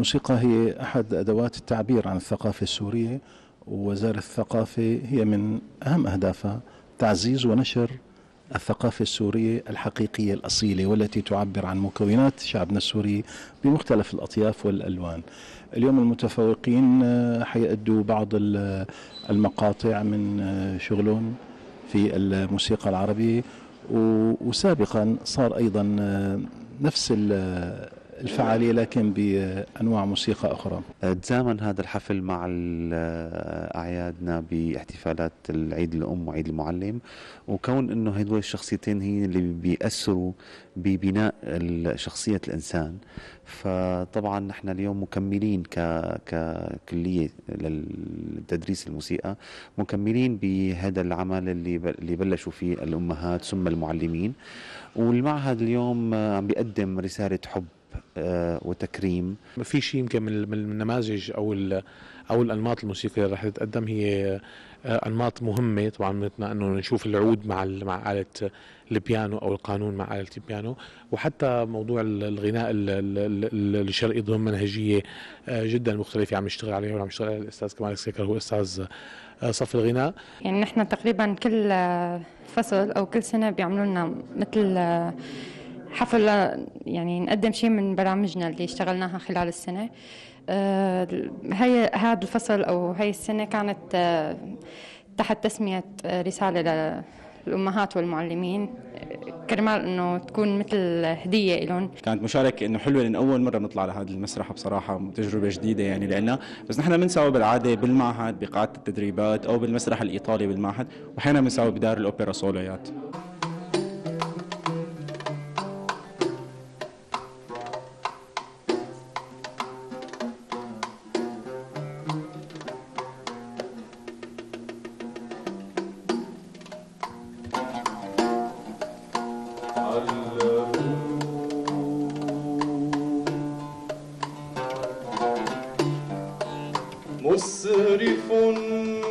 الموسيقى هي أحد أدوات التعبير عن الثقافة السورية، ووزارة الثقافة هي من أهم أهدافها تعزيز ونشر الثقافة السورية الحقيقية الأصيلة، والتي تعبر عن مكونات شعبنا السوري بمختلف الأطياف والألوان. اليوم المتفوقين حيأدوا بعض المقاطع من شغلهم في الموسيقى العربية، وسابقا صار أيضا نفس الفعالية لكن بأنواع موسيقى أخرى. تزامن هذا الحفل مع أعيادنا باحتفالات العيد الأم وعيد المعلم، وكون أنه هدول الشخصيتين هي اللي بيأثروا ببناء شخصية الإنسان، فطبعا نحن اليوم مكملين ككلية للتدريس الموسيقى، مكملين بهذا العمل اللي بلشوا فيه الأمهات ثم المعلمين. والمعهد اليوم عم بيقدم رسالة حب وتكريم. ما في شيء يمكن من النماذج او الانماط الموسيقيه اللي رح تتقدم هي انماط مهمه. طبعا مثلنا انه نشوف العود مع آلة البيانو او القانون مع آلة البيانو، وحتى موضوع الغناء الشرقي ضمن منهجيه جدا مختلفه عم نشتغل عليها وعم يشتغل عليها الاستاذ كمال السكر هو استاذ صف الغناء. يعني نحن تقريبا كل فصل او كل سنه بيعملوا لنا مثل حفل، يعني نقدم شيء من برامجنا اللي اشتغلناها خلال السنة. هذا الفصل أو هاي السنة كانت تحت تسمية رسالة للأمهات والمعلمين، كرمال إنه تكون مثل هدية لهم. كانت مشاركة إنه حلوة، لأن أول مرة بنطلع لهذا المسرح بصراحة تجربة جديدة يعني لنا. بس نحن بنساوي بالعادة بالمعهد بقاعة التدريبات أو بالمسرح الإيطالي بالمعهد، وأحيانا بنساوي بدار الأوبرا سولويات. مصرف